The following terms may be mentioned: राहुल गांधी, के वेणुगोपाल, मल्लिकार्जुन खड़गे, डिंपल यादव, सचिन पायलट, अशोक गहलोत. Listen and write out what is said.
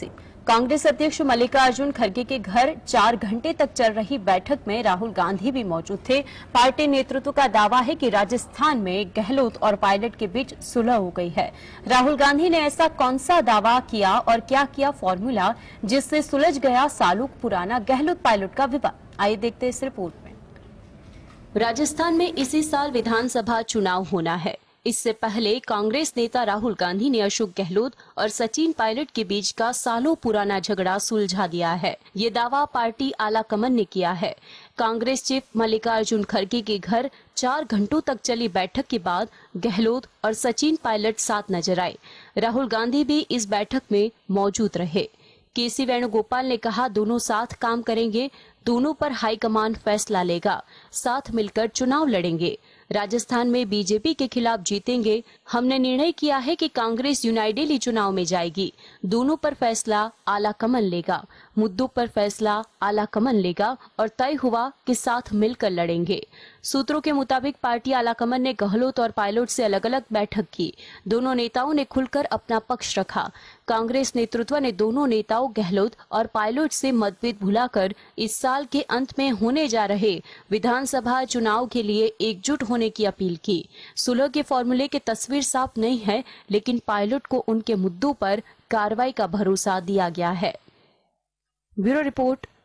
से कांग्रेस अध्यक्ष मल्लिकार्जुन खड़गे के घर 4 घंटे तक चल रही बैठक में राहुल गांधी भी मौजूद थे। पार्टी नेतृत्व का दावा है कि राजस्थान में गहलोत और पायलट के बीच सुलह हो गई है। राहुल गांधी ने ऐसा कौन सा दावा किया और क्या किया फॉर्मूला जिससे सुलझ गया सालों पुराना गहलोत पायलट का विवाद, आइए देखते हैं इस रिपोर्ट में। राजस्थान में इसी साल विधानसभा चुनाव होना है। इससे पहले कांग्रेस नेता राहुल गांधी ने अशोक गहलोत और सचिन पायलट के बीच का सालों पुराना झगड़ा सुलझा दिया है। ये दावा पार्टी आलाकमान ने किया है। कांग्रेस चीफ मल्लिकार्जुन खड़गे के घर 4 घंटों तक चली बैठक के बाद गहलोत और सचिन पायलट साथ नजर आए। राहुल गांधी भी इस बैठक में मौजूद रहे। के वेणुगोपाल ने कहा, दोनों साथ काम करेंगे, दोनों पर हाईकमान फैसला लेगा, साथ मिलकर चुनाव लड़ेंगे, राजस्थान में बीजेपी के खिलाफ जीतेंगे। हमने निर्णय किया है कि कांग्रेस यूनाइटेडली चुनाव में जाएगी, दोनों पर फैसला आलाकमान लेगा, मुद्दों पर फैसला आलाकमान लेगा और तय हुआ कि साथ मिलकर लड़ेंगे। सूत्रों के मुताबिक पार्टी आलाकमान ने गहलोत और पायलट से अलग अलग बैठक की। दोनों नेताओं ने खुलकर अपना पक्ष रखा। कांग्रेस नेतृत्व ने दोनों नेताओं गहलोत और पायलट से मतभेद भुलाकर इस साल के अंत में होने जा रहे विधानसभा चुनाव के लिए एकजुट होने की अपील की। सुलह के फॉर्मूले की तस्वीर साफ नहीं है, लेकिन पायलट को उनके मुद्दों पर कार्रवाई का भरोसा दिया गया है। Bureau report.